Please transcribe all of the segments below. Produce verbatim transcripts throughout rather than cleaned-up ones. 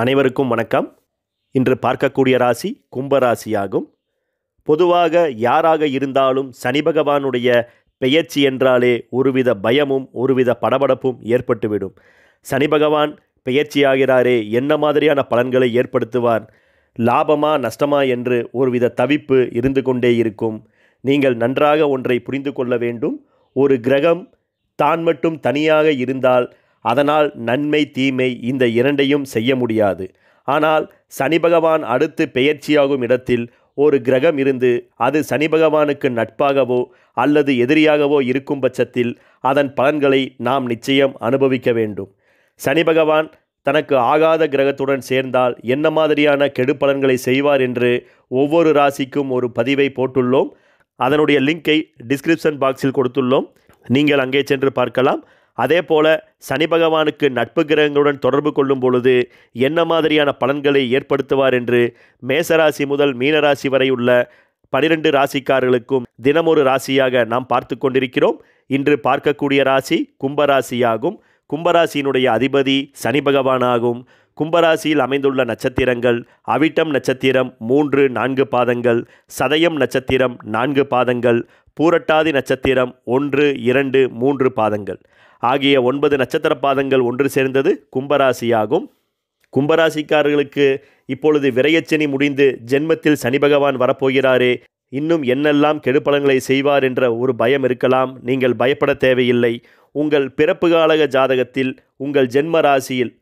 அனைவருக்கும் வணக்கம். இன்று பார்க்கக்கூடிய ராசி கும்பராசியாகும். பொதுவாக யாராக இருந்தாலும் சனி பகவானுடைய பெயர்ச்சி என்றாலே ஒருவித பயமும் ஒருவித படபடப்பும் ஏற்பட்டுவிடும். சனி பகவான் பெயர்ச்சியாகிறாரே, என்ன மாதிரியான பலன்களை ஏற்படுத்துவார், லாபமா நஷ்டமா என்று ஒருவித தவிப்பு இருந்து கொண்டே இருக்கும். நீங்கள் நன்றாக ஒன்றை புரிந்து கொள்ள வேண்டும். ஒரு கிரகம் தான் மட்டும் தனியாக இருந்தால் அதனால் நன்மை தீமை இந்த இரண்டையும் செய்ய முடியாது. ஆனால் சனி பகவான் அடுத்து பெயர்ச்சியாகும் இடத்தில் ஒரு கிரகம் இருந்து அது சனி பகவானுக்கு நட்பாகவோ அல்லது எதிரியாகவோ இருக்கும் பட்சத்தில் அதன் பலன்களை நாம் நிச்சயம் அனுபவிக்க வேண்டும். சனி பகவான் தனக்கு ஆகாத கிரகத்துடன் சேர்ந்தால் என்ன மாதிரியான கெடு பலன்களை செய்வார் என்று ஒவ்வொரு ராசிக்கும் ஒரு பதிவை போட்டுள்ளோம். அதனுடைய லிங்கை டிஸ்கிரிப்ஷன் பாக்ஸில் கொடுத்துள்ளோம், நீங்கள் அங்கே சென்று பார்க்கலாம். அதே போல சனி பகவானுக்கு நட்பு கிரகங்களுடன் தொடர்பு கொள்ளும் பொழுது என்ன மாதிரியான பலன்களை ஏற்படுத்துவார் என்று மேசராசி முதல் மீனராசி வரை உள்ள பனிரெண்டு ராசிக்காரர்களுக்கும் தினமொரு ராசியாக நாம் பார்த்து கொண்டிருக்கிறோம். இன்று பார்க்கக்கூடிய ராசி கும்பராசியாகும். கும்பராசியினுடைய அதிபதி சனி பகவானாகும். கும்பராசியில் அமைந்துள்ள நட்சத்திரங்கள் அவிட்டம் நட்சத்திரம் மூன்று நான்கு பாதங்கள், சதயம் நட்சத்திரம் நான்கு பாதங்கள், பூரட்டாதி நட்சத்திரம் ஒன்று இரண்டு மூன்று பாதங்கள் ஆகிய ஒன்பது நட்சத்திர பாதங்கள் ஒன்று சேர்ந்தது கும்பராசியாகும். கும்பராசிக்காரர்களுக்கு இப்பொழுது விரயச்சனி முடிந்து ஜென்மத்தில் சனி பகவான் வரப்போகிறாரே, இன்னும் என்னெல்லாம் கெடுபலன்களை செய்வார் என்ற ஒரு பயம் இருக்கலாம். நீங்கள் பயப்பட தேவையில்லை. உங்கள் பிறப்பு காலக ஜாதகத்தில் உங்கள் ஜென்ம ராசியில்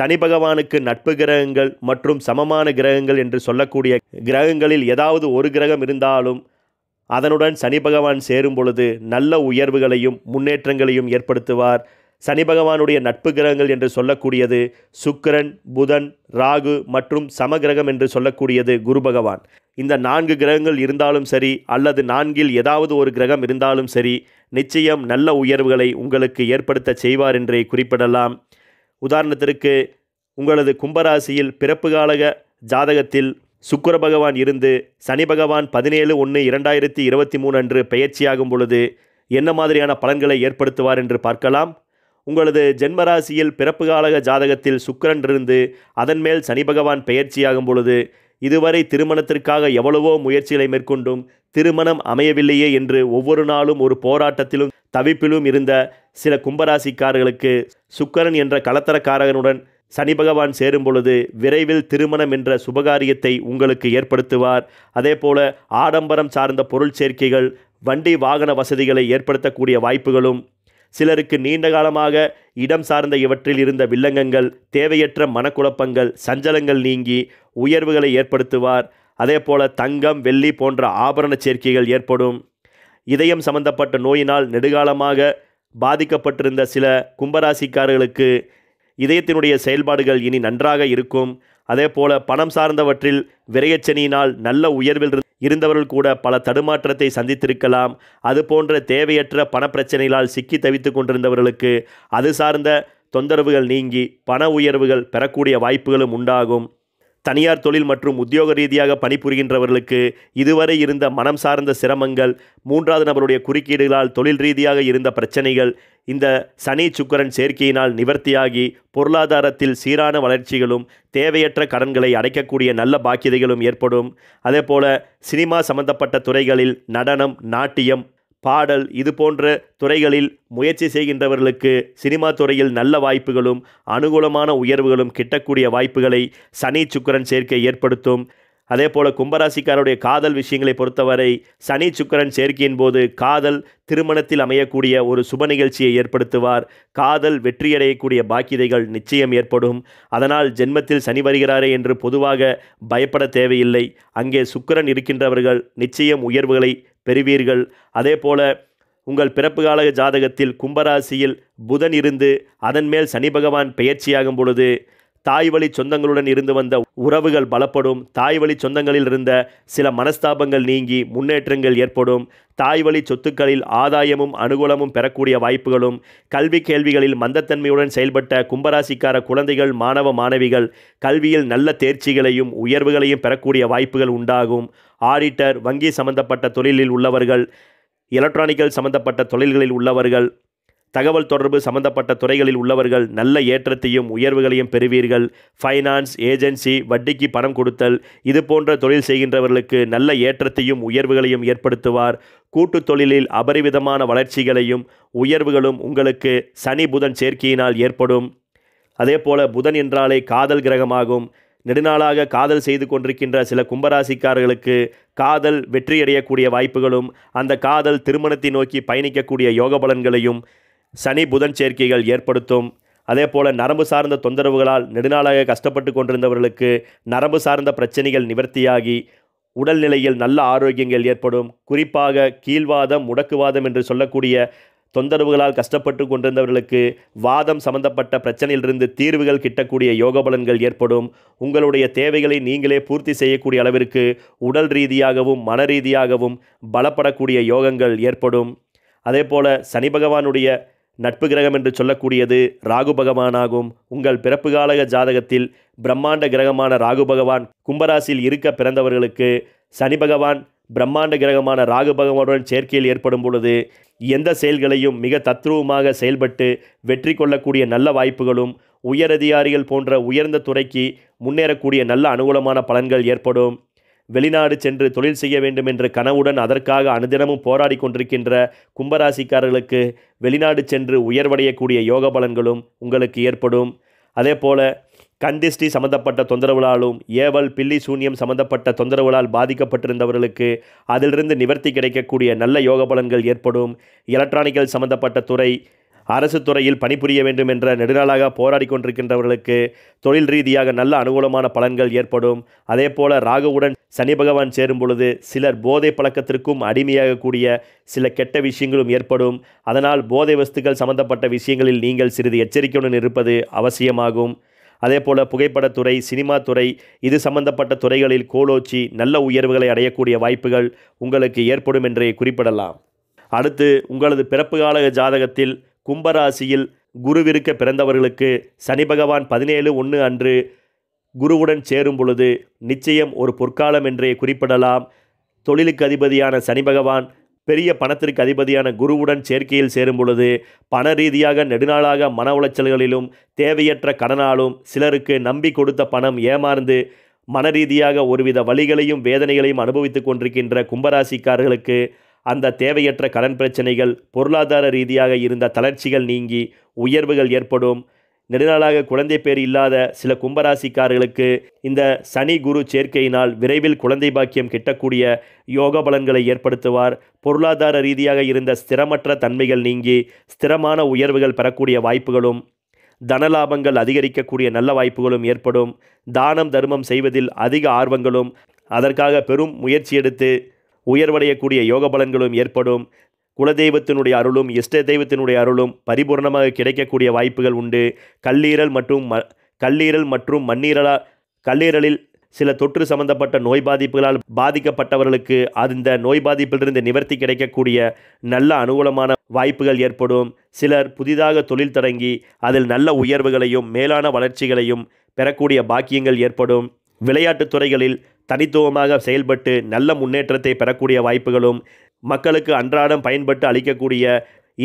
சனி பகவானுக்கு நட்பு கிரகங்கள் மற்றும் சமமான கிரகங்கள் என்று சொல்லக்கூடிய கிரகங்களில் ஏதாவது ஒரு கிரகம் இருந்தாலும் அதனுடன் சனி பகவான் சேரும் பொழுது நல்ல உயர்வுகளையும் முன்னேற்றங்களையும் ஏற்படுத்துவார். சனி பகவானுடைய நட்பு கிரகங்கள் என்று சொல்லக்கூடியது சுக்கிரன், புதன், ராகு மற்றும் சமகிரகம் என்று சொல்லக்கூடியது குரு பகவான். இந்த நான்கு கிரகங்கள் இருந்தாலும் சரி அல்லது நான்கில் ஏதாவது ஒரு கிரகம் இருந்தாலும் சரி நிச்சயம் நல்ல உயர்வுகளை உங்களுக்கு ஏற்படுத்த செய்வார் என்றே குறிப்பிடலாம். உதாரணத்திற்கு உங்களது கும்பராசியில் பிறப்பு காலக ஜாதகத்தில் சுக்கிர பகவான் இருந்து சனி பகவான் பதினேழு ஒன்று இரண்டாயிரத்தி இருபத்தி மூணு அன்று பெயர்ச்சியாகும் பொழுது என்ன மாதிரியான பலன்களை ஏற்படுத்துவார் என்று பார்க்கலாம். உங்களது ஜென்மராசியில் பிறப்பு காலக ஜாதகத்தில் சுக்கிரன் இருந்து அதன் மேல் சனி பகவான் பெயர்ச்சியாகும் பொழுது இதுவரை திருமணத்திற்காக எவ்வளவோ முயற்சிகளை மேற்கொண்டும் திருமணம் அமையவில்லையே என்று ஒவ்வொரு நாளும் ஒரு போராட்டத்திலும் தவிப்பிலும் இருந்த சில கும்பராசிக்காரர்களுக்கு சுக்கிரன் என்ற கலத்தரக்காரகனுடன் சனி பகவான் சேரும் பொழுது விரைவில் திருமணம் என்ற சுபகாரியத்தை உங்களுக்கு ஏற்படுத்துவார். அதே போல ஆடம்பரம் சார்ந்த பொருள் சேர்க்கைகள், வண்டி வாகன வசதிகளை ஏற்படுத்தக்கூடிய வாய்ப்புகளும், சிலருக்கு நீண்ட காலமாக இடம் சார்ந்த இவற்றில் இருந்த வில்லங்கங்கள், தேவையற்ற மனக்குழப்பங்கள், சஞ்சலங்கள் நீங்கி உயர்வுகளை ஏற்படுத்துவார். அதே போல தங்கம் வெள்ளி போன்ற ஆபரண சேர்க்கைகள் ஏற்படும். இதயம் சம்பந்தப்பட்ட நோயினால் நெடுகாலமாக பாதிக்கப்பட்டிருந்த சில கும்பராசிக்காரர்களுக்கு இதயத்தினுடைய செயல்பாடுகள் இனி நன்றாக இருக்கும். அதே போல பணம் சார்ந்தவற்றில் விரயச்சனியினால் நல்ல உயர்வில் இருந்தவர்கள் கூட பல தடுமாற்றத்தை சந்தித்திருக்கலாம். அதுபோன்ற தேவையற்ற பணப்பிரச்சனைகளால் சிக்கி தவித்து கொண்டிருந்தவர்களுக்கு அது சார்ந்த தொந்தரவுகள் நீங்கி பண உயர்வுகள் பெறக்கூடிய வாய்ப்புகளும் உண்டாகும். தனியார் தொழில் மற்றும் உத்தியோக ரீதியாக பணிபுரிகின்றவர்களுக்கு இதுவரை இருந்த மனம் சார்ந்த சிரமங்கள், மூன்றாவது நபருடைய குறுக்கீடுகளால் தொழில் ரீதியாக இருந்த பிரச்சனைகள் இந்த சனி சுக்கிரன் சேர்க்கையினால் நிவர்த்தியாகி பொருளாதாரத்தில் சீரான வளர்ச்சிகளும் தேவையற்ற கடன்களை அடைக்கக்கூடிய நல்ல பாக்கியதைகளும் ஏற்படும். அதே போல சினிமா சம்பந்தப்பட்ட துறைகளில் நடனம், நாட்டியம், பாடல் இது போன்ற துறைகளில் முயற்சி செய்கின்றவர்களுக்கு சினிமா துறையில் நல்ல வாய்ப்புகளும் அனுகூலமான உயர்வுகளும் கிட்டக்கூடிய வாய்ப்புகளை சனி சுக்கிரன் சேர்க்கை ஏற்படுத்தும். அதே போல கும்பராசிக்காரருடைய காதல் விஷயங்களை பொறுத்தவரை சனி சுக்கிரன் சேர்க்கையின் போது காதல் திருமணத்தில் அமையக்கூடிய ஒரு சுப நிகழ்ச்சியை ஏற்படுத்துவார். காதல் வெற்றியடையக்கூடிய பாக்கியதைகள் நிச்சயம் ஏற்படும். அதனால் ஜென்மத்தில் சனி வருகிறாரே என்று பொதுவாக பயப்பட தேவையில்லை. அங்கே சுக்கிரன் இருக்கின்றவர்கள் நிச்சயம் உயர்வுகளை பெறுவீர்கள். அதே போல உங்கள் பிறப்பு கால ஜாதகத்தில் கும்பராசியில் புதன் இருந்து அதன் மேல் சனி பகவான் பெயர்ச்சியாகும் பொழுது தாய் வழி சொந்தங்களுடன் இருந்து வந்த உறவுகள் பலப்படும். தாய் வழி சொந்தங்களில் இருந்த சில மனஸ்தாபங்கள் நீங்கி முன்னேற்றங்கள் ஏற்படும். தாய் வழி சொத்துக்களில் ஆதாயமும் அனுகூலமும் பெறக்கூடிய வாய்ப்புகளும், கல்வி கேள்விகளில் மந்தத்தன்மையுடன் செயல்பட்ட கும்பராசிக்கார குழந்தைகள் மாணவ மாணவிகள் கல்வியில் நல்ல தேர்ச்சிகளையும் உயர்வுகளையும் பெறக்கூடிய வாய்ப்புகள் உண்டாகும். ஆடிட்டர், வங்கி சம்பந்தப்பட்ட தொழிலில் உள்ளவர்கள், எலக்ட்ரானிக்கல் சம்பந்தப்பட்ட தொழில்களில் உள்ளவர்கள், தகவல் தொடர்பு சம்பந்தப்பட்ட துறைகளில் உள்ளவர்கள் நல்ல ஏற்றத்தையும் உயர்வுகளையும் பெறுவீர்கள். ஃபைனான்ஸ், ஏஜென்சி, வட்டிக்கு பணம் கொடுத்தல் இது போன்ற தொழில் செய்கின்றவர்களுக்கு நல்ல ஏற்றத்தையும் உயர்வுகளையும் ஏற்படுத்துவார். கூட்டுத் தொழிலில் அபரிவிதமான வளர்ச்சிகளையும் உயர்வுகளும் உங்களுக்கு சனி புதன் சேர்க்கையினால் ஏற்படும். அதே போல புதன் என்றாலே காதல் கிரகமாகும். நெடுநாளாக காதல் செய்து கொண்டிருக்கின்ற சில கும்பராசிக்காரர்களுக்கு காதல் வெற்றியடையக்கூடிய வாய்ப்புகளும் அந்த காதல் திருமணத்தை நோக்கி பயணிக்கக்கூடிய யோக பலன்களையும் சனி புதன் சேர்க்கைகள் ஏற்படுத்தும். அதே போல் நரம்பு சார்ந்த தொந்தரவுகளால் நெடுநாளாக கஷ்டப்பட்டு கொண்டிருந்தவர்களுக்கு நரம்பு சார்ந்த பிரச்சனைகள் நிவர்த்தியாகி உடல்நிலையில் நல்ல ஆரோக்கியங்கள் ஏற்படும். குறிப்பாக கீழ்வாதம், முடக்குவாதம் என்று சொல்லக்கூடிய தொந்தரவுகளால் கஷ்டப்பட்டு கொண்டிருந்தவர்களுக்கு வாதம் சம்பந்தப்பட்ட பிரச்சனையிலிருந்து தீர்வுகள் கிட்டக்கூடிய யோக பலன்கள் ஏற்படும். உங்களுடைய தேவைகளை நீங்களே பூர்த்தி செய்யக்கூடிய அளவிற்கு உடல் ரீதியாகவும் மன ரீதியாகவும் பலப்படக்கூடிய யோகங்கள் ஏற்படும். அதே போல சனி பகவானுடைய நட்பு கிரகம் என்று சொல்லக்கூடியது ராகு பகவானாகும். உங்கள் பிறப்பு கால ஜாதகத்தில் பிரம்மாண்ட கிரகமான ராகு பகவான் கும்பராசியில் இருக்க பிறந்தவர்களுக்கு சனி பகவான் பிரம்மாண்ட கிரகமான ராகு பகவானுடன் சேர்க்கையில் ஏற்படும் பொழுது எந்த செயல்களையும் மிக தத்ரூபமாக செயல்பட்டு வெற்றி கொள்ளக்கூடிய நல்ல வாய்ப்புகளும் உயரதிகாரிகள் போன்ற உயர்ந்த துறைக்கு முன்னேறக்கூடிய நல்ல அனுகூலமான பலன்கள் ஏற்படும். வெளிநாடு சென்று தொழில் செய்ய வேண்டும் என்ற கனவுடன் அதற்காக அனுதினமும் போராடி கொண்டிருக்கின்ற கும்பராசிக்காரர்களுக்கு வெளிநாடு சென்று உயர்வடையக்கூடிய யோக பலன்களும் உங்களுக்கு ஏற்படும். அதே போல கந்திஷ்டி சம்பந்தப்பட்ட தொந்தரவுகளாலும் ஏவல், பில்லி சூன்யம் சம்பந்தப்பட்ட தொந்தரவுகளால் பாதிக்கப்பட்டிருந்தவர்களுக்கு அதிலிருந்து நிவர்த்தி கிடைக்கக்கூடிய நல்ல யோக பலன்கள் ஏற்படும். எலக்ட்ரானிக்கல் சம்பந்தப்பட்ட துறை, அரசு துறையில் பணிபுரிய வேண்டும் என்ற நெடுநாளாக போராடி கொண்டிருக்கின்றவர்களுக்கு தொழில் ரீதியாக நல்ல அனுகூலமான பலன்கள் ஏற்படும். அதே போல ராகுவுடன் சனி பகவான் சேரும் பொழுது சிலர் போதை பழக்கத்திற்கும் அடிமையாகக்கூடிய சில கெட்ட விஷயங்களும் ஏற்படும். அதனால் போதை வஸ்துக்கள் சம்பந்தப்பட்ட விஷயங்களில் நீங்கள் சிறிது எச்சரிக்கையுடன் இருப்பது அவசியமாகும். அதே போல் புகைப்படத்துறை, சினிமா துறை இது சம்பந்தப்பட்ட துறைகளில் கோலோச்சி நல்ல உயர்வுகளை அடையக்கூடிய வாய்ப்புகள் உங்களுக்கு ஏற்படும் என்றே குறிப்பிடலாம். அடுத்து உங்களது பிறப்பு கால ஜாதகத்தில் கும்பராசியில் குருவிருக்க பிறந்தவர்களுக்கு சனி பகவான் பதினேழு ஒன்று அன்று குருவுடன் சேரும் பொழுது நிச்சயம் ஒரு பொற்காலம் என்றே குறிப்பிடலாம். தொழிலுக்கு அதிபதியான சனி பகவான் பெரிய பணத்திற்கு அதிபதியான குருவுடன் சேர்க்கையில் சேரும் பொழுது பண ரீதியாக நெடுநாளாக மன உளைச்சல்களிலும் தேவையற்ற கடனாலும் சிலருக்கு நம்பி கொடுத்த பணம் ஏமாந்து மன ரீதியாக ஒருவித வலிகளையும் வேதனைகளையும் அனுபவித்து கொண்டிருக்கின்ற கும்பராசிக்காரர்களுக்கு அந்த தேவையற்ற கடன் பிரச்சனைகள், பொருளாதார ரீதியாக இருந்த தளர்ச்சிகள் நீங்கி உயர்வுகள் ஏற்படும். நெடுநாளாக குழந்தை பேர் இல்லாத சில கும்பராசிக்காரர்களுக்கு இந்த சனி குரு சேர்க்கையினால் விரைவில் குழந்தை பாக்கியம் கிட்டக்கூடிய யோக பலன்களை ஏற்படுத்துவார். பொருளாதார ரீதியாக இருந்த ஸ்திரமற்ற தன்மைகள் நீங்கி ஸ்திரமான உயர்வுகள் பெறக்கூடிய வாய்ப்புகளும் தனலாபங்கள் அதிகரிக்கக்கூடிய நல்ல வாய்ப்புகளும் ஏற்படும். தானம் தர்மம் செய்வதில் அதிக ஆர்வங்களும் அதற்காக பெரும் முயற்சி எடுத்து உயர்வடையக்கூடிய யோக பலன்களும் ஏற்படும். குலதெய்வத்தினுடைய அருளும் இஷ்ட தெய்வத்தினுடைய அருளும் பரிபூர்ணமாக கிடைக்கக்கூடிய வாய்ப்புகள் உண்டு. கல்லீரல் மற்றும் ம கல்லீரல் மற்றும் மண்ணீரலா கல்லீரலில் சில தொற்று சம்பந்தப்பட்ட நோய் பாதிப்புகளால் பாதிக்கப்பட்டவர்களுக்கு அந்த நோய் பாதிப்பிலிருந்து நிவர்த்தி கிடைக்கக்கூடிய நல்ல அனுகூலமான வாய்ப்புகள் ஏற்படும். சிலர் புதிதாக தொழில் தொடங்கி அதில் நல்ல உயர்வுகளையும் மேலான வளர்ச்சிகளையும் பெறக்கூடிய பாக்கியங்கள் ஏற்படும். விளையாட்டுத் துறைகளில் தனித்துவமாக செயல்பட்டு நல்ல முன்னேற்றத்தை பெறக்கூடிய வாய்ப்புகளும் மக்களுக்கு அன்றாடம் பயன்பட்டு அளிக்கக்கூடிய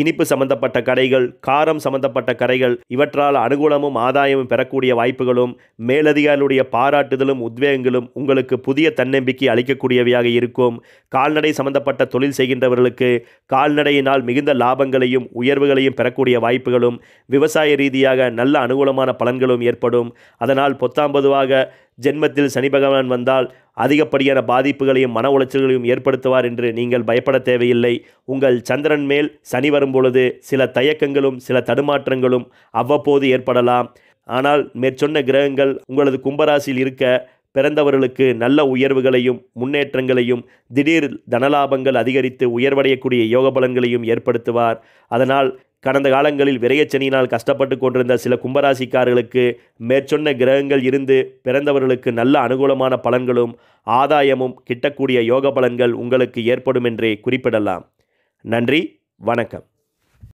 இனிப்பு சம்பந்தப்பட்ட கடைகள், காரம் சம்பந்தப்பட்ட கடைகள் இவற்றால் அனுகூலமும் ஆதாயமும் பெறக்கூடிய வாய்ப்புகளும் மேலதிகாரிகளுடைய பாராட்டுதலும் உத்வேகங்களும் உங்களுக்கு புதிய தன்னம்பிக்கை அளிக்கக்கூடியவையாக இருக்கும். கால்நடை சம்பந்தப்பட்ட தொழில் செய்கின்றவர்களுக்கு கால்நடையினால் மிகுந்த லாபங்களையும் உயர்வுகளையும் பெறக்கூடிய வாய்ப்புகளும் விவசாய ரீதியாக நல்ல அனுகூலமான பலன்களும் ஏற்படும். அதனால் பத்தாம்பதுவாக ஜென்மத்தில் சனி பகவான் வந்தால் அதிகப்படியான பாதிப்புகளையும் மன உளைச்சல்களையும் ஏற்படுத்துவார் என்று நீங்கள் பயப்பட தேவையில்லை. உங்கள் சந்திரன் மேல் சனி வரும் பொழுது சில தயக்கங்களும் சில தடுமாற்றங்களும் அவ்வப்போது ஏற்படலாம். ஆனால் மேற்சொன்ன கிரகங்கள் உங்களது கும்பராசியில் இருக்க பிறந்தவர்களுக்கு நல்ல உயர்வுகளையும் முன்னேற்றங்களையும் திடீர் தனலாபங்கள் அதிகரித்து உயர்வடையக்கூடிய யோக பலன்களையும் ஏற்படுத்துவார். அதனால் கடந்த காலங்களில் விரையச்சனியினால் கஷ்டப்பட்டு கொண்டிருந்த சில கும்பராசிக்காரர்களுக்கு மேற்சொன்ன கிரகங்கள் இருந்து பிறந்தவர்களுக்கு நல்ல அனுகூலமான பலன்களும் ஆதாயமும் கிட்டக்கூடிய யோக பலன்கள் உங்களுக்கு ஏற்படும் என்றே குறிப்பிடலாம். நன்றி, வணக்கம்.